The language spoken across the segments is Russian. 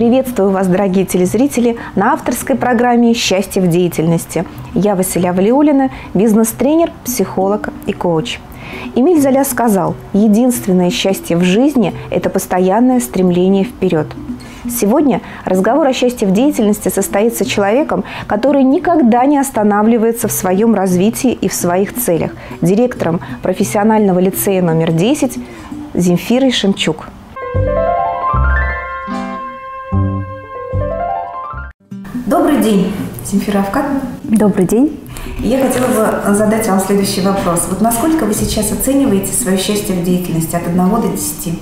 Приветствую вас, дорогие телезрители, на авторской программе «Счастье в деятельности». Я Василия Валиуллина, бизнес-тренер, психолог и коуч. Эмиль Золя сказал: «Единственное счастье в жизни – это постоянное стремление вперед». Сегодня разговор о счастье в деятельности состоится с человеком, который никогда не останавливается в своем развитии и в своих целях, директором профессионального лицея номер 10 Земфирой Шемчук. Добрый день, Земфира Авкадовна. Добрый день. Я хотела бы задать вам следующий вопрос. Вот насколько вы сейчас оцениваете свое счастье в деятельности от 1 до 10?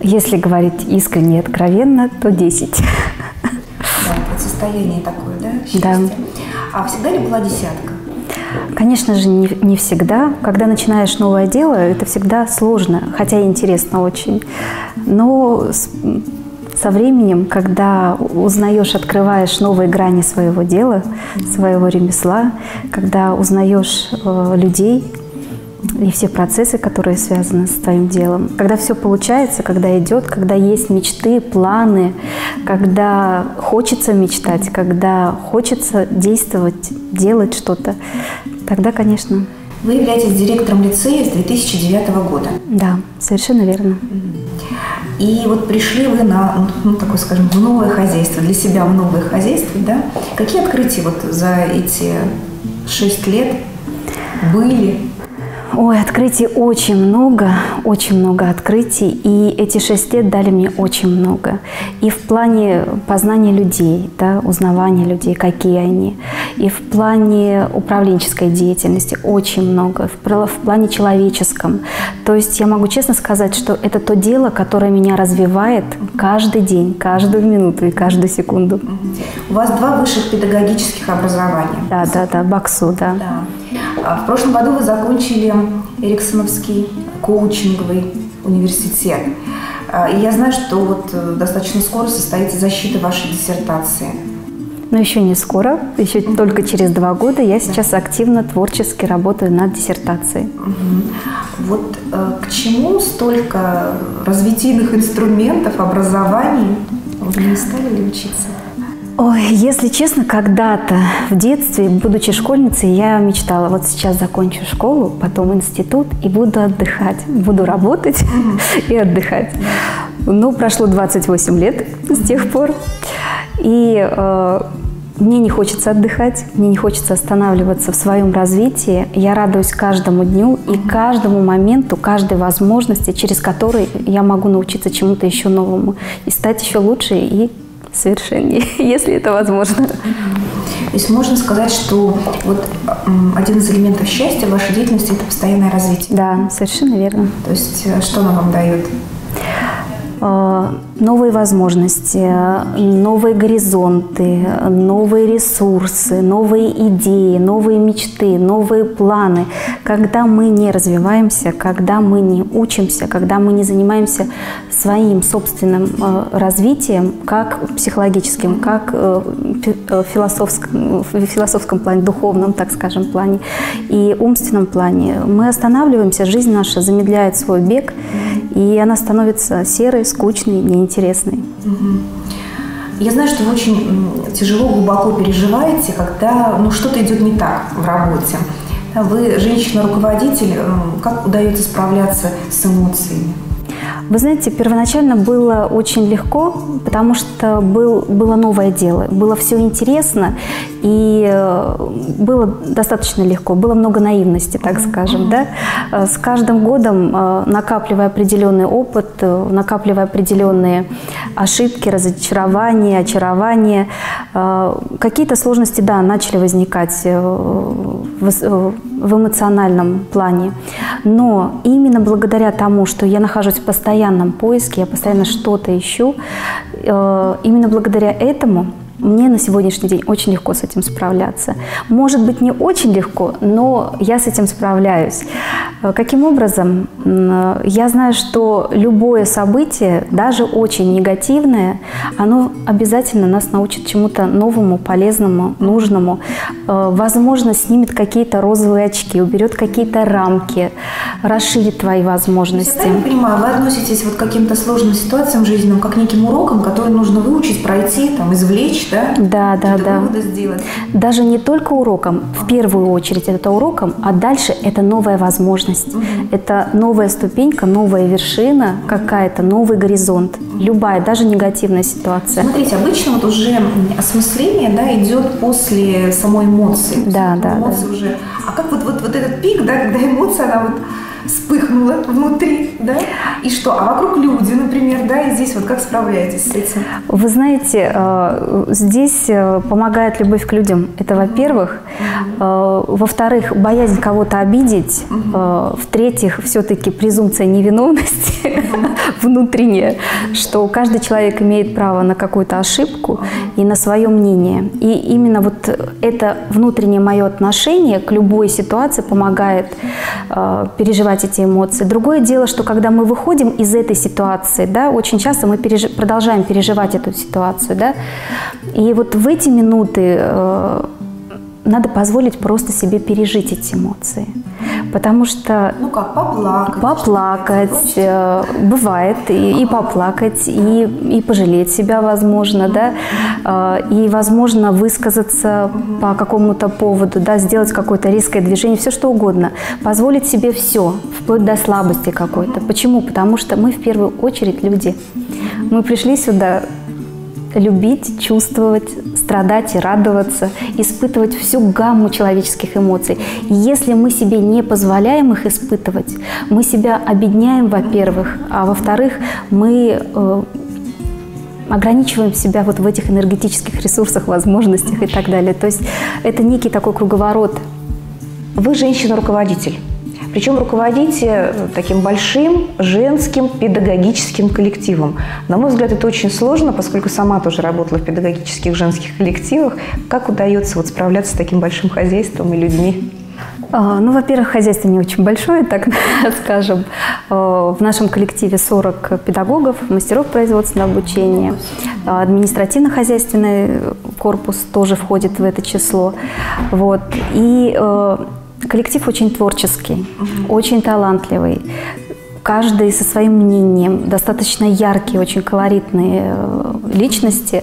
Если говорить искренне и откровенно, то 10. Да, вот состояние такое, да, счастье? Да. А всегда ли была десятка? Конечно же, не всегда. Когда начинаешь новое дело, это всегда сложно, хотя и интересно очень. Но со временем, когда узнаешь, открываешь новые грани своего дела, своего ремесла, когда узнаешь людей и все процессы, которые связаны с твоим делом, когда все получается, когда идет, когда есть мечты, планы, когда хочется мечтать, когда хочется действовать, делать что-то, тогда, конечно. Вы являетесь директором лицея с 2009 года. Да, совершенно верно. И вот пришли вы на, ну, такое, скажем, в новое хозяйство, для себя в новое хозяйство, да? Какие открытия вот за эти 6 лет были? Ой, открытий очень много открытий, и эти 6 лет дали мне очень много. И в плане познания людей, да, узнавания людей, какие они, и в плане управленческой деятельности очень много, в плане человеческом. То есть я могу честно сказать, что это то дело, которое меня развивает каждый день, каждую минуту и каждую секунду. У вас 2 высших педагогических образования. Да, да, да, БАКСУ, да. Да. В прошлом году вы закончили Эриксоновский коучинговый университет. И я знаю, что вот достаточно скоро состоится защита вашей диссертации. Но еще не скоро, еще только через 2 года. Я сейчас активно, творчески работаю над диссертацией. Вот к чему столько развитийных инструментов, образований? Вы не стали ли учиться? Ой, если честно, когда-то в детстве, будучи школьницей, я мечтала: вот сейчас закончу школу, потом институт и буду отдыхать. Буду работать и отдыхать. Но прошло 28 лет с тех пор, и мне не хочется отдыхать, мне не хочется останавливаться в своем развитии. Я радуюсь каждому дню и каждому моменту, каждой возможности, через который я могу научиться чему-то еще новому и стать еще лучше и совершеннее, если это возможно. То есть можно сказать, что вот один из элементов счастья в вашей деятельности – это постоянное развитие. Да, совершенно верно. То есть что оно вам дает? Новые возможности, новые горизонты, новые ресурсы, новые идеи, новые мечты, новые планы. Когда мы не развиваемся, когда мы не учимся, когда мы не занимаемся своим собственным развитием, как психологическим, как в философском плане, духовном, так скажем, плане и умственном плане, мы останавливаемся, жизнь наша замедляет свой бег, и она становится серой, скучный, неинтересный. Я знаю, что вы очень тяжело, глубоко переживаете, когда что-то идет не так в работе. Вы женщина-руководитель, как удается справляться с эмоциями? Вы знаете, первоначально было очень легко, потому что было новое дело, было все интересно и было достаточно легко, было много наивности, так скажем, да? С каждым годом, накапливая определенный опыт, накапливая определенные ошибки, разочарования, очарования, какие-то сложности, да, начали возникать в эмоциональном плане. Но именно благодаря тому, что я нахожусь в постоянном поиске, я постоянно что-то ищу, именно благодаря этому Мне на сегодняшний день очень легко с этим справляться. Может быть, не очень легко, но я с этим справляюсь. Каким образом? Я знаю, что любое событие, даже очень негативное, оно обязательно нас научит чему-то новому, полезному, нужному. Возможно, снимет какие-то розовые очки, уберет какие-то рамки, расширит твои возможности. Я понимаю, вы относитесь вот к каким-то сложным ситуациям жизненным, как к неким урокам, которые нужно выучить, пройти, там, извлечь, да? Да. Выводы сделать. Даже не только уроком. В первую очередь это уроком, а дальше это новая возможность. Это новая ступенька, новая вершина какая-то, новый горизонт. Любая, даже негативная ситуация. Смотрите, обычно вот уже осмысление, да, идет после самой эмоции. Да. Уже. А как вот этот пик, да, когда эмоция, она вот вспыхнула внутри, да? И что? А вокруг люди, например, да? И здесь вот как справляетесь с этим? Вы знаете, здесь помогает любовь к людям. Это во-первых. Во-вторых, боязнь кого-то обидеть. В-третьих, все-таки презумпция невиновности внутренняя, что каждый человек имеет право на какую-то ошибку и на свое мнение. И именно вот это внутреннее мое отношение к любой ситуации помогает переживать эти эмоции. Другое дело, что когда мы выходим из этой ситуации, да, очень часто мы продолжаем переживать эту ситуацию, да, и вот в эти минуты надо позволить просто себе пережить эти эмоции. Потому что... Ну как, поплакать. Бывает и поплакать, и пожалеть себя, возможно, да, и, возможно, высказаться по какому-то поводу, да, сделать какое-то резкое движение, все что угодно. Позволить себе все, вплоть до слабости какой-то. Почему? Потому что мы в первую очередь люди. Мы пришли сюда любить, чувствовать, страдать и радоваться, испытывать всю гамму человеческих эмоций. И если мы себе не позволяем их испытывать, мы себя обедняем, во-первых, а во-вторых, мы ограничиваем себя вот в этих энергетических ресурсах, возможностях и так далее. То есть это некий такой круговорот. Вы женщина-руководитель. Причем руководите таким большим женским педагогическим коллективом. На мой взгляд, это очень сложно, поскольку сама тоже работала в педагогических женских коллективах. Как удается вот справляться с таким большим хозяйством и людьми? Ну, во-первых, хозяйство не очень большое, так скажем. В нашем коллективе 40 педагогов, мастеров производственного обучения. Административно-хозяйственный корпус тоже входит в это число. Вот. И коллектив очень творческий, очень талантливый, каждый со своим мнением, достаточно яркие, очень колоритные личности.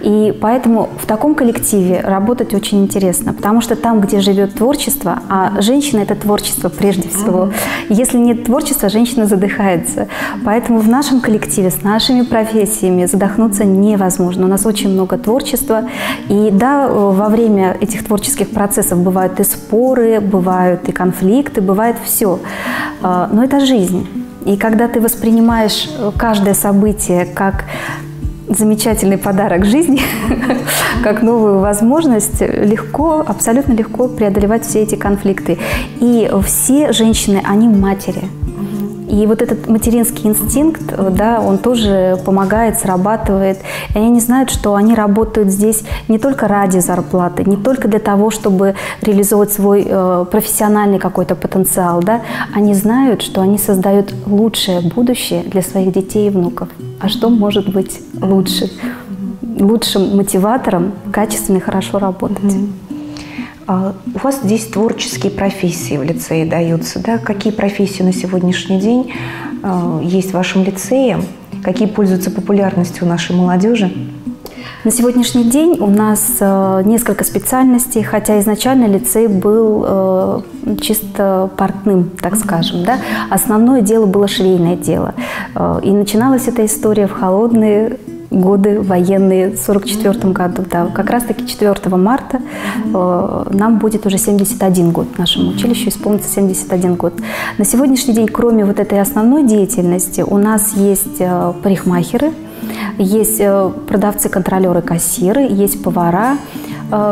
И поэтому в таком коллективе работать очень интересно, потому что там, где живет творчество, а женщина – это творчество прежде всего. Если нет творчества, женщина задыхается. Поэтому в нашем коллективе с нашими профессиями задохнуться невозможно. У нас очень много творчества. И да, во время этих творческих процессов бывают и споры, бывают и конфликты, бывает все. Но это жизнь. И когда ты воспринимаешь каждое событие как замечательный подарок жизни, как новую возможность, легко, абсолютно легко преодолевать все эти конфликты. И все женщины, они матери. И вот этот материнский инстинкт, да, он тоже помогает, срабатывает. И они знают, что они работают здесь не только ради зарплаты, не только для того, чтобы реализовать свой профессиональный какой-то потенциал, да. Они знают, что они создают лучшее будущее для своих детей и внуков. А что может быть лучше? Лучшим мотиватором качественно и хорошо работать. У вас здесь творческие профессии в лицее даются, да? Какие профессии на сегодняшний день есть в вашем лицее? Какие пользуются популярностью у нашей молодежи? На сегодняшний день у нас несколько специальностей, хотя изначально лицей был чисто портным, так скажем. Да? Основное дело было швейное дело. И начиналась эта история в холодные годы военные, в 1944 году. Да, как раз-таки 4 марта нам будет уже 71 год, нашему училищу исполнится 71 год. На сегодняшний день, кроме вот этой основной деятельности, у нас есть парикмахеры, есть продавцы-контролеры-кассиры, есть повара,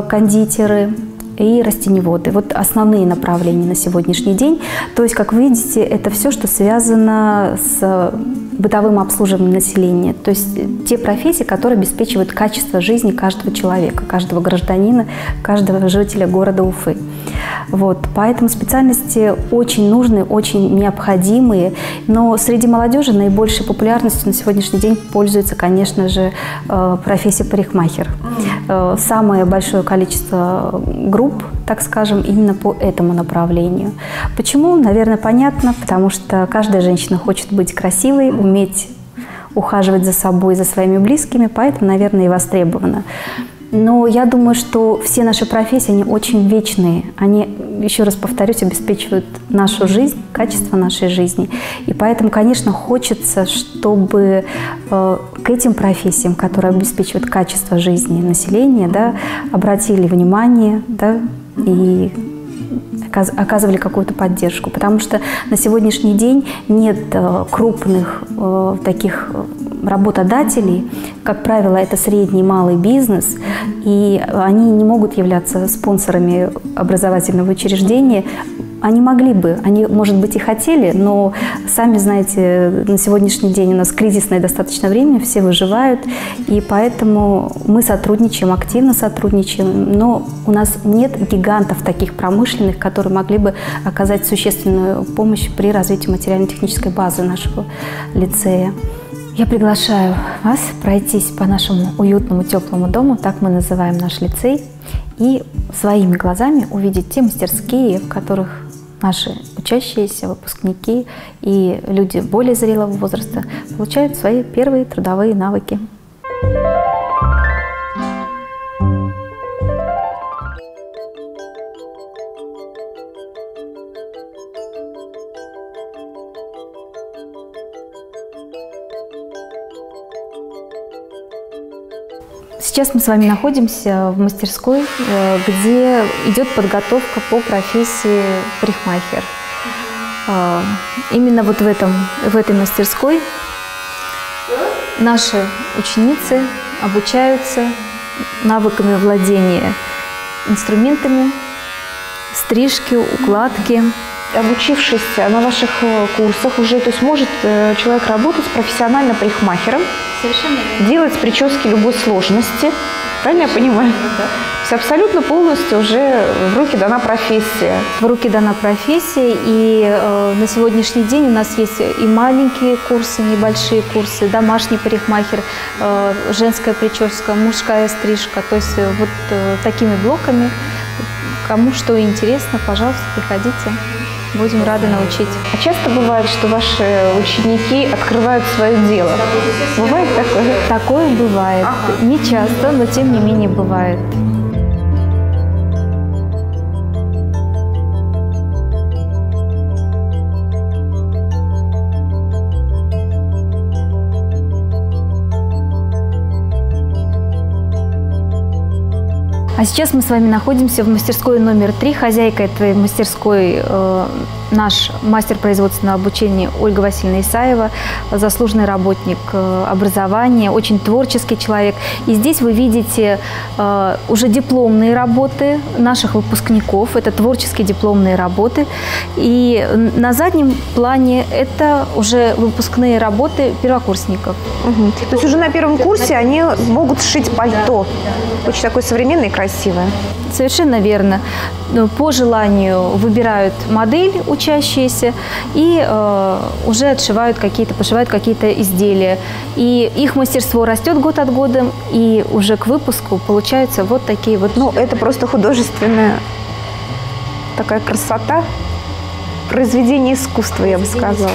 кондитеры, и растеневоды. Вот основные направления на сегодняшний день. То есть, как вы видите, это все, что связано с бытовым обслуживанием населения. То есть те профессии, которые обеспечивают качество жизни каждого человека, каждого гражданина, каждого жителя города Уфы. Вот. Поэтому специальности очень нужны, очень необходимые. Но среди молодежи наибольшей популярностью на сегодняшний день пользуется, конечно же, профессия парикмахер. Самое большое количество групп, так скажем, именно по этому направлению. Почему? Наверное, понятно, потому что каждая женщина хочет быть красивой, уметь ухаживать за собой, за своими близкими, поэтому, наверное, и востребовано. Но я думаю, что все наши профессии, они очень вечные. Они, еще раз повторюсь, обеспечивают нашу жизнь, качество нашей жизни. И поэтому, конечно, хочется, чтобы к этим профессиям, которые обеспечивают качество жизни населения, да, обратили внимание, да, и оказывали какую-то поддержку. Потому что на сегодняшний день нет крупных таких работодателей. Как правило, это средний и малый бизнес, и они не могут являться спонсорами образовательного учреждения. Они могли бы, они, может быть, и хотели, но, сами знаете, на сегодняшний день у нас кризисное достаточно время, все выживают, и поэтому мы сотрудничаем, активно сотрудничаем, но у нас нет гигантов таких промышленных, которые могли бы оказать существенную помощь при развитии материально-технической базы нашего лицея. Я приглашаю вас пройтись по нашему уютному, теплому дому, так мы называем наш лицей, и своими глазами увидеть те мастерские, в которых наши учащиеся, выпускники и люди более зрелого возраста получают свои первые трудовые навыки. Сейчас мы с вами находимся в мастерской, где идет подготовка по профессии парикмахер. Именно вот в этой мастерской наши ученицы обучаются навыками владения инструментами, стрижки, укладки. Обучившись на ваших курсах уже, то есть может человек работать профессионально парикмахером, делать прически любой сложности, правильно я понимаю? Да. То есть абсолютно полностью уже в руки дана профессия. В руки дана профессия, и на сегодняшний день у нас есть и маленькие курсы, небольшие курсы, домашний парикмахер, женская прическа, мужская стрижка, то есть вот такими блоками. Кому что интересно, пожалуйста, приходите. Будем рады научить. А часто бывает, что ваши ученики открывают свое дело? Бывает такое? Такое бывает. Ага. Не часто, но тем не менее бывает. А сейчас мы с вами находимся в мастерской номер 3. Хозяйка этой мастерской наш мастер производственного обучения Ольга Васильевна Исаева, заслуженный работник образования, очень творческий человек. И здесь вы видите уже дипломные работы наших выпускников. Это творческие дипломные работы. И на заднем плане это уже выпускные работы первокурсников. Угу. То есть уже на первом курсе они могут сшить пальто. Да. Очень такой современный, красивый. Красивая. Совершенно верно. По желанию выбирают модель учащиеся и уже отшивают какие-то, пошивают какие-то изделия. И их мастерство растет год от года, и уже к выпуску получаются вот такие вот. Ну, это просто художественная такая красота, произведение искусства, я бы сказала.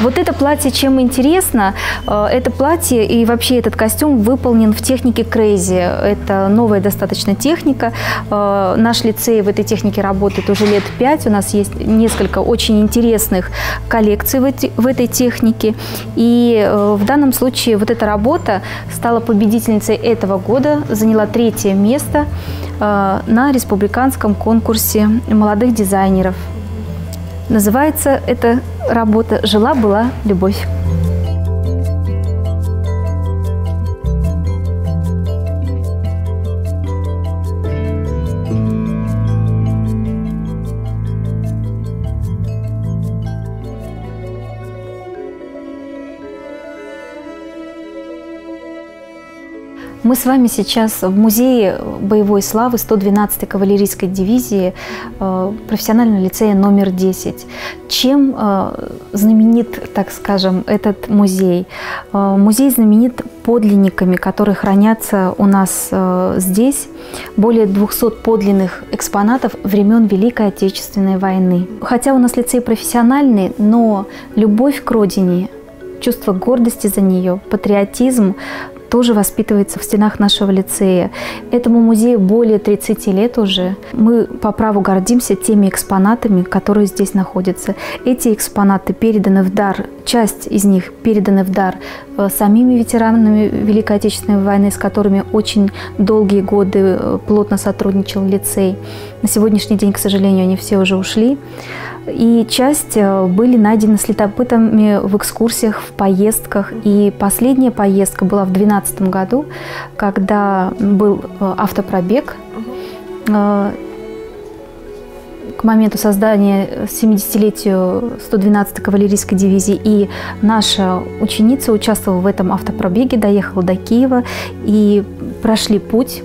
Вот это платье чем интересно? Это платье и вообще этот костюм выполнен в технике crazy. Это новая достаточно техника. Наш лицей в этой технике работает уже лет 5. У нас есть несколько очень интересных коллекций в этой технике. И в данном случае вот эта работа стала победительницей этого года, заняла 3-е место на республиканском конкурсе молодых дизайнеров. Называется эта работа «Жила-была любовь». Мы с вами сейчас в музее боевой славы 112-й кавалерийской дивизии профессионального лицея номер 10. Чем знаменит, так скажем, этот музей? Музей знаменит подлинниками, которые хранятся у нас здесь. Более 200 подлинных экспонатов времен Великой Отечественной войны. Хотя у нас лицей профессиональный, но любовь к родине, чувство гордости за нее, патриотизм тоже воспитывается в стенах нашего лицея. Этому музею более 30 лет уже. Мы по праву гордимся теми экспонатами, которые здесь находятся. Эти экспонаты переданы в дар, часть из них переданы в дар самими ветеранами Великой Отечественной войны, с которыми очень долгие годы плотно сотрудничал лицей. На сегодняшний день, к сожалению, они все уже ушли. И часть были найдены с летопытами в экскурсиях, в поездках. И последняя поездка была в 2012 году, когда был автопробег. К моменту создания 70-летию 112-й кавалерийской дивизии. И наша ученица участвовала в этом автопробеге, доехала до Киева и проехали путь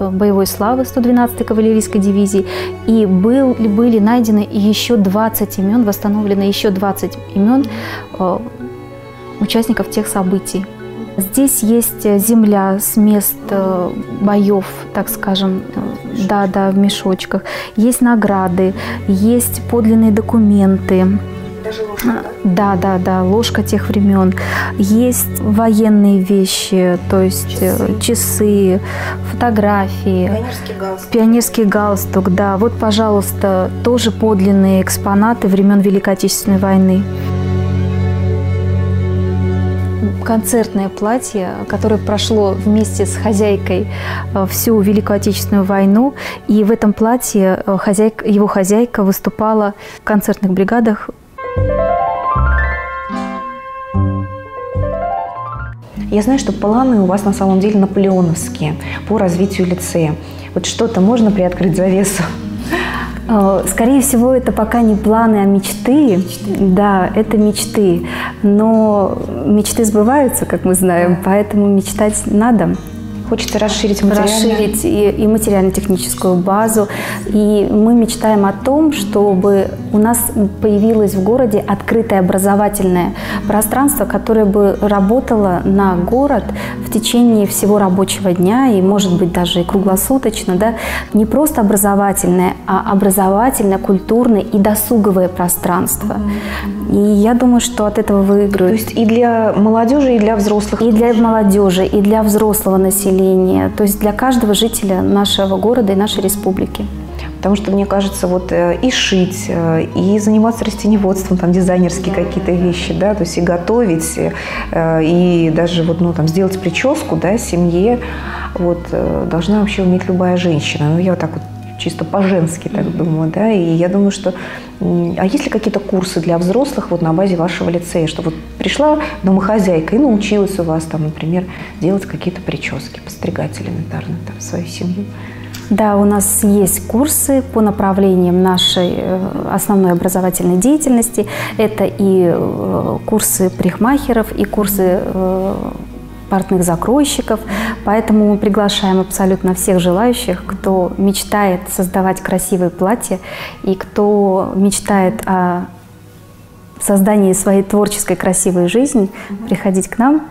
боевой славы 112-й кавалерийской дивизии. И были найдены еще 20 имен, восстановлено еще 20 имен участников тех событий. Здесь есть земля с мест боев, так скажем, да, в мешочках. Есть награды, есть подлинные документы. Даже ложка, да? Да, ложка тех времен. Есть военные вещи, то есть часы, фотографии. Пионерский галстук, да. Вот, пожалуйста, тоже подлинные экспонаты времен Великой Отечественной войны. Концертное платье, которое прошло вместе с хозяйкой всю Великую Отечественную войну. И в этом платье его хозяйка выступала в концертных бригадах. Я знаю, что планы у вас на самом деле наполеоновские по развитию лицея. Вот что-то можно приоткрыть завесу? Скорее всего, это пока не планы, а мечты. Да, это мечты. Но мечты сбываются, как мы знаем, поэтому мечтать надо. Хочется расширить и материально-техническую базу. И мы мечтаем о том, чтобы у нас появилось в городе открытое образовательное пространство, которое бы работало на город в течение всего рабочего дня и, может быть, даже и круглосуточно. Да? Не просто образовательное, а образовательное, культурное и досуговое пространство. И я думаю, что от этого выиграют. То есть и для молодежи, и для взрослых? И для молодежи, и для взрослого населения. То есть для каждого жителя нашего города и нашей республики. Потому что, мне кажется, вот и шить, и заниматься растеневодством, там дизайнерские какие-то вещи, да, то есть и готовить, и даже вот, ну, там, сделать прическу, да, семье, вот, должна вообще уметь любая женщина. Ну, я вот так вот чисто по-женски так думаю, да, и я думаю, что... А есть ли какие-то курсы для взрослых вот на базе вашего лицея, что вот пришла домохозяйка и научилась у вас, там, например, делать какие-то прически, постригать элементарно там свою семью? Да, у нас есть курсы по направлениям нашей основной образовательной деятельности. Это и курсы парикмахеров, и курсы портных закройщиков, поэтому мы приглашаем абсолютно всех желающих, кто мечтает создавать красивые платья и кто мечтает о создании своей творческой красивой жизни, приходить к нам,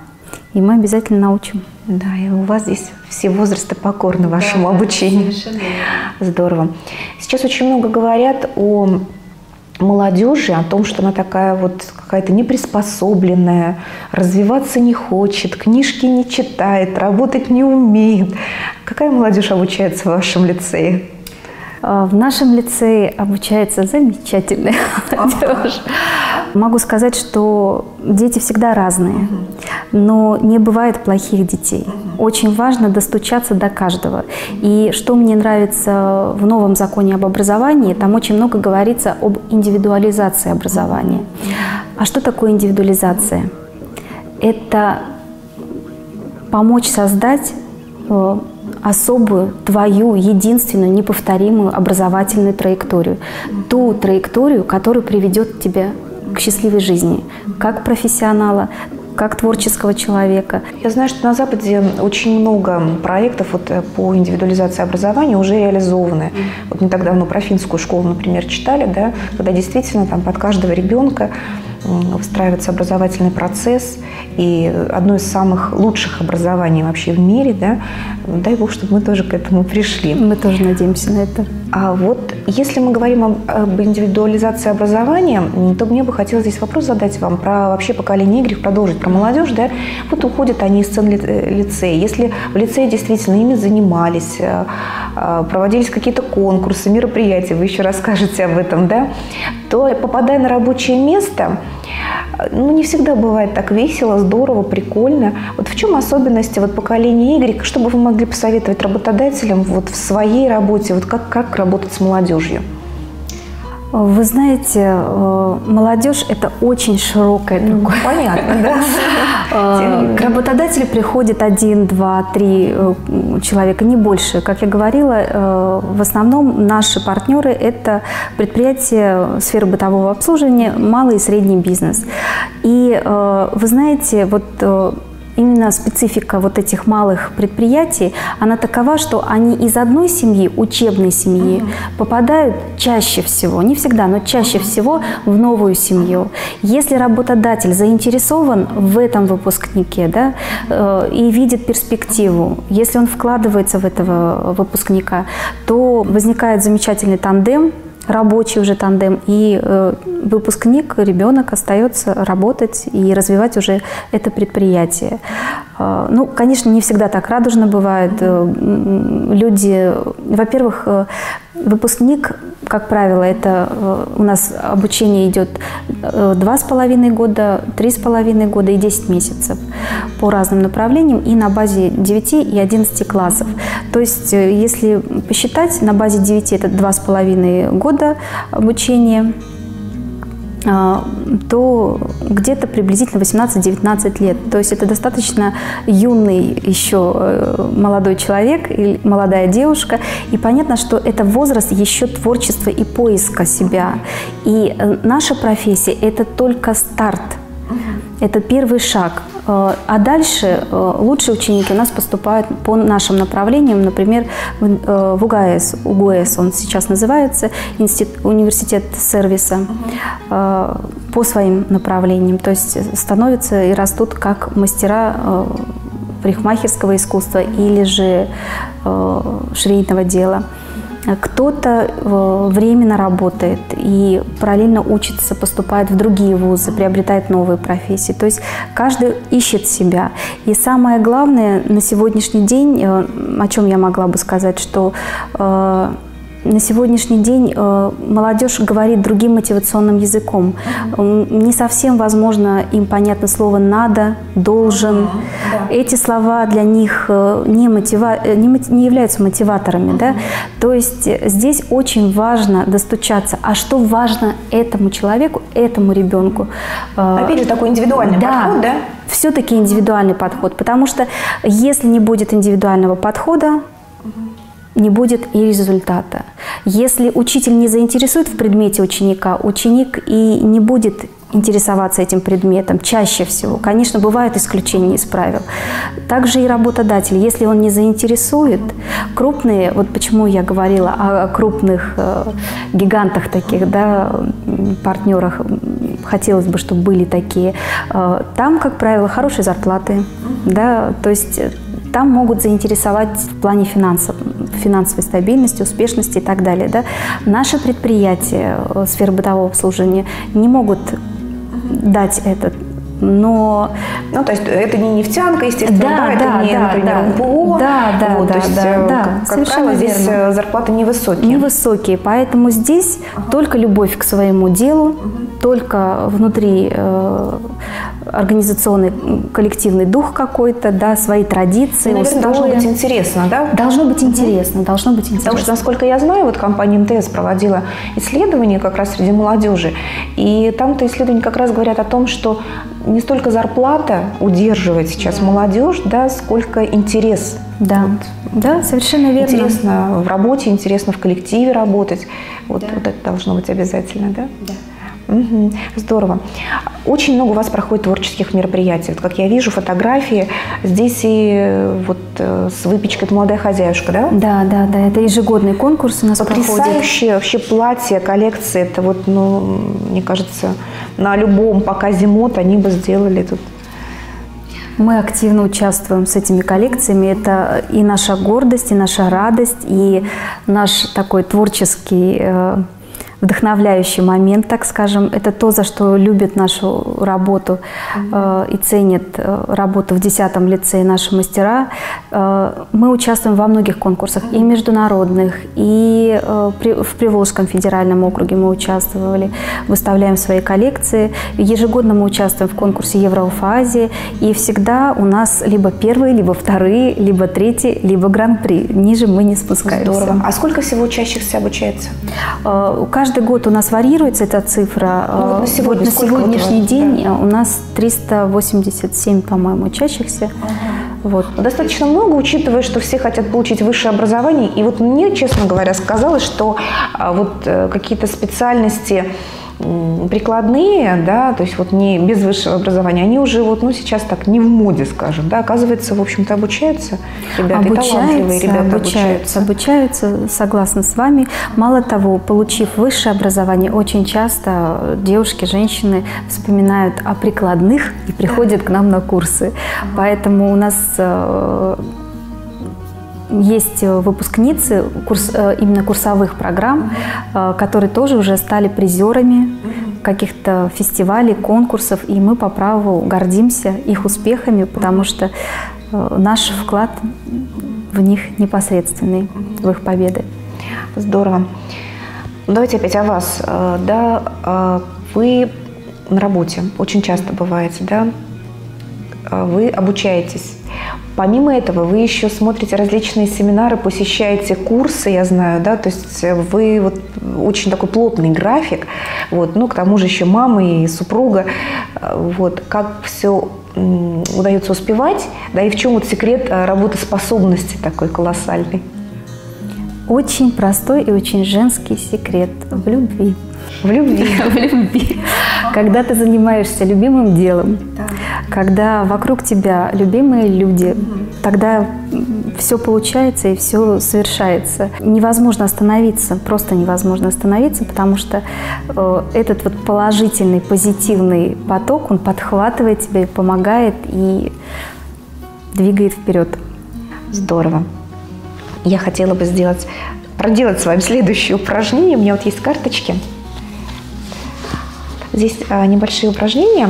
и мы обязательно научим. Да, и у вас здесь все возрасты покорны вашему обучению. Совершенно. Здорово. Сейчас очень много говорят о молодежи, о том, что она такая вот какая-то неприспособленная, развиваться не хочет, книжки не читает, работать не умеет. Какая молодежь обучается в вашем лицее? В нашем лицее обучается замечательная молодежь. Могу сказать, что дети всегда разные, но не бывает плохих детей. Очень важно достучаться до каждого. И что мне нравится в новом законе об образовании, там очень много говорится об индивидуализации образования. А что такое индивидуализация? Это помочь создать особую, твою, единственную, неповторимую образовательную траекторию. Ту траекторию, которая приведет тебя к счастливой жизни, как профессионала, как творческого человека. Я знаю, что на Западе очень много проектов по индивидуализации образования уже реализованы. Вот мы так давно про финскую школу, например, читали, да, когда действительно там под каждого ребенка выстраивается образовательный процесс, и одно из самых лучших образований вообще в мире, да, дай бог, чтобы мы тоже к этому пришли. Мы тоже надеемся на это. А вот если мы говорим об индивидуализации образования, то мне бы хотелось здесь вопрос задать вам про вообще поколение Y, продолжить про молодежь, да, вот уходят они из сцен лицея. Если в лицее действительно ими занимались, проводились какие-то конкурсы, мероприятия, вы еще расскажете об этом, да, то, попадая на рабочее место, ну, не всегда бывает так весело, здорово, прикольно. Вот в чем особенности вот поколения Y? Что бы вы могли посоветовать работодателям вот в своей работе? Вот как работать с молодежью? Вы знаете, молодежь – это очень широкое. Ну, понятно, да? К работодателю приходит 1, 2, 3 человека, не больше. Как я говорила, в основном наши партнеры – это предприятия сферы бытового обслуживания, малый и средний бизнес. И вы знаете, вот именно специфика вот этих малых предприятий, она такова, что они из одной семьи, учебной семьи, попадают чаще всего, не всегда, но чаще всего в новую семью. Если работодатель заинтересован в этом выпускнике, да, и видит перспективу, если он вкладывается в этого выпускника, то возникает замечательный тандем, рабочий уже тандем, и выпускник, ребенок остается работать и развивать уже это предприятие. Ну, конечно, не всегда так радужно бывает. Люди, во-первых, выпускник, как правило, это у нас обучение идет 2,5 года, 3,5 года и 10 месяцев по разным направлениям и на базе 9 и 11 классов. То есть, если посчитать, на базе 9 это 2,5 года обучения, то где-то приблизительно 18-19 лет. То есть это достаточно юный еще молодой человек или молодая девушка. И понятно, что это возраст еще творчества и поиска себя. И наша профессия – это только старт. Это первый шаг. А дальше лучшие ученики у нас поступают по нашим направлениям, например, в УГУЭС. УГУЭС он сейчас называется, университет сервиса, по своим направлениям. То есть становятся и растут как мастера парикмахерского искусства или же швейного дела. Кто-то временно работает и параллельно учится, поступает в другие вузы, приобретает новые профессии. То есть каждый ищет себя. И самое главное на сегодняшний день, о чем я могла бы сказать, что на сегодняшний день молодежь говорит другим мотивационным языком. Не совсем возможно им понятно слово «надо», «должен». Эти слова для них не являются мотиваторами. Да? То есть здесь очень важно достучаться. А что важно этому человеку, этому ребенку? Опять же, такой индивидуальный подход, да? Все-таки индивидуальный подход. Потому что если не будет индивидуального подхода, не будет и результата. Если учитель не заинтересует в предмете ученика, ученик и не будет интересоваться этим предметом чаще всего. Конечно, бывают исключения из правил. Также и работодатель, если он не заинтересует, крупные, вот почему я говорила о крупных гигантах таких, да, партнерах, хотелось бы, чтобы были такие, там, как правило, хорошие зарплаты, да, то есть там могут заинтересовать в плане финансовой стабильности, успешности и так далее. Да? Наши предприятия сферы бытового обслуживания не могут дать это. Но... Ну, то есть это не нефтянка, естественно, да, да, это да, не, да, например, МПО. Да, да, вот, да, то есть, да, да, как правило, здесь зарплаты невысокие. Невысокие, поэтому здесь только любовь к своему делу, только внутри организационный коллективный дух какой-то, да, свои традиции, ну, наверное, должно быть интересно, да? Должно быть интересно, должно быть интересно. Потому что, насколько я знаю, вот компания МТС проводила исследования как раз среди молодежи, и там-то исследования как раз говорят о том, что не столько зарплата удерживает сейчас молодежь, да, сколько интерес. Да, вот. Да, совершенно верно. Интересно в работе, интересно в коллективе работать. Вот, да. Вот это должно быть обязательно, да? Да. Угу. Здорово. Очень много у вас проходит творческих мероприятий. Вот как я вижу фотографии, здесь и вот с выпечкой «Это молодая хозяюшка», да? Да, да, да. Это ежегодный конкурс у нас проходит. Потрясающие вообще платья, коллекции. Это вот, ну, мне кажется, на любом пока зимот они бы сделали тут. Мы активно участвуем с этими коллекциями. Это и наша гордость, и наша радость, и наш такой творческий, вдохновляющий момент, так скажем. Это то, за что любят нашу работу и ценят работу в 10-м лицее наши мастера. Мы участвуем во многих конкурсах, и международных, и в Приволжском федеральном округе мы участвовали, выставляем свои коллекции. Ежегодно мы участвуем в конкурсе «Евро-Азия», и всегда у нас либо первые, либо вторые, либо третьи, либо гран-при. Ниже мы не спускаемся. Здорово. А сколько всего учащихся обучается? Каждый год у нас варьируется эта цифра. Ну, вот на сегодня, вот на сегодняшний день у нас 387, по-моему, учащихся. Ага. Вот. Достаточно много, учитывая, что все хотят получить высшее образование. И вот мне, честно говоря, сказалось, что вот какие-то специальности прикладные, да, то есть вот не без высшего образования, они уже вот, ну, сейчас так не в моде, скажем, да, оказывается, в общем-то, обучаются ребята, и талантливые ребята обучаются, согласна с вами. Мало того, получив высшее образование, очень часто девушки, женщины вспоминают о прикладных и приходят к нам на курсы. Поэтому у нас есть выпускницы именно курсовых программ, которые тоже уже стали призерами каких-то фестивалей, конкурсов, и мы по праву гордимся их успехами, потому что наш вклад в них непосредственный, в их победы. Здорово. Давайте опять о вас. Да, вы на работе, очень часто бываете, да? Вы обучаетесь. Помимо этого, вы еще смотрите различные семинары, посещаете курсы, я знаю, да, то есть вы вот очень такой плотный график, вот, ну, к тому же еще мама и супруга, вот, как все удается успевать, да, и в чем вот секрет работоспособности такой колоссальной? Очень простой и очень женский секрет в любви. В любви. В любви. Когда ты занимаешься любимым делом, когда вокруг тебя любимые люди, тогда все получается и все совершается. Невозможно остановиться, просто невозможно остановиться, потому что этот вот положительный, позитивный поток, он подхватывает тебя и помогает, и двигает вперед. Здорово. Я хотела бы проделать с вами следующее упражнение. У меня вот есть карточки. Здесь небольшие упражнения,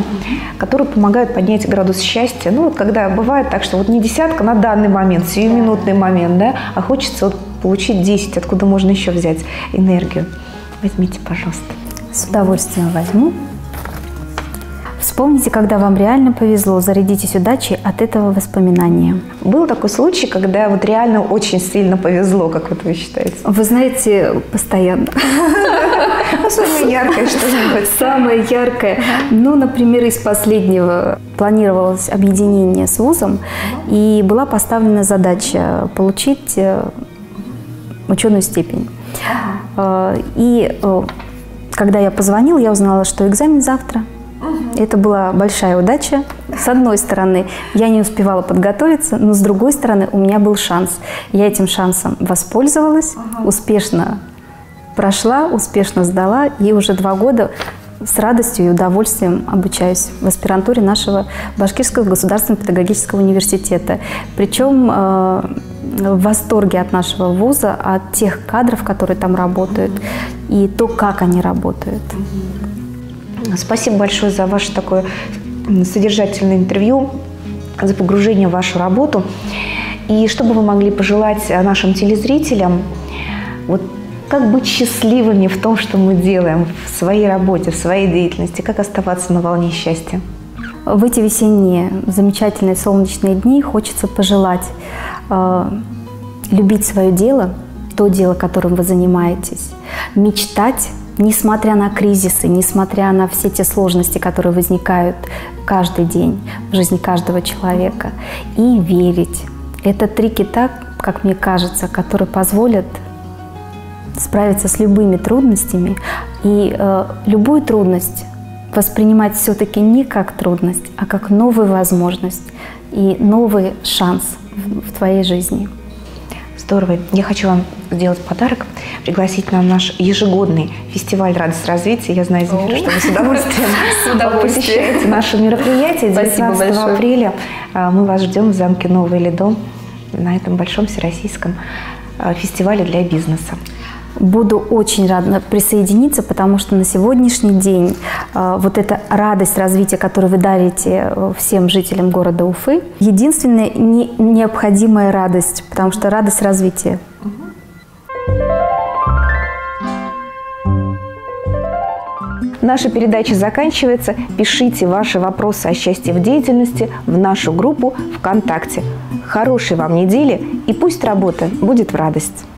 которые помогают поднять градус счастья. Ну, вот когда бывает так, что вот не десятка на данный момент, сиюминутный момент, да, а хочется вот получить 10, откуда можно еще взять энергию. Возьмите, пожалуйста. С удовольствием возьму. Вспомните, когда вам реально повезло, зарядитесь удачей от этого воспоминания. Был такой случай, когда вот реально очень сильно повезло, как вот вы считаете? Вы знаете, постоянно. Самое яркое что-нибудь. Самое яркое. Ну, например, из последнего планировалось объединение с вузом, и была поставлена задача получить ученую степень. И когда я позвонила, я узнала, что экзамен завтра. Это была большая удача. С одной стороны, я не успевала подготовиться, но с другой стороны, у меня был шанс. Я этим шансом воспользовалась, успешно прошла, успешно сдала, и уже 2 года с радостью и удовольствием обучаюсь в аспирантуре нашего Башкирского государственного педагогического университета. Причем в восторге от нашего вуза, от тех кадров, которые там работают, и то, как они работают. Спасибо большое за ваше такое содержательное интервью, за погружение в вашу работу. И что бы вы могли пожелать нашим телезрителям, вот как быть счастливыми в том, что мы делаем, в своей работе, в своей деятельности, как оставаться на волне счастья? В эти весенние замечательные солнечные дни хочется пожелать любить свое дело, то дело, которым вы занимаетесь, мечтать, несмотря на кризисы, несмотря на все те сложности, которые возникают каждый день в жизни каждого человека, и верить. Это 3 кита, как мне кажется, которые позволят справиться с любыми трудностями. И любую трудность воспринимать все-таки не как трудность, а как новую возможность и новый шанс в твоей жизни. Здорово. Я хочу вам сделать подарок, пригласить на наш ежегодный фестиваль «Радость развития». Я знаю, Земфира, что вы с удовольствием посещаете наше мероприятие. 19 апреля мы вас ждем в замке «Новый ледом» на этом большом всероссийском фестивале для бизнеса. Буду очень рада присоединиться, потому что на сегодняшний день вот эта радость развития, которую вы дарите всем жителям города Уфы, единственная необходимая радость, потому что радость развития. Наша передача заканчивается. Пишите ваши вопросы о счастье в деятельности в нашу группу ВКонтакте. Хорошей вам недели, и пусть работа будет в радость!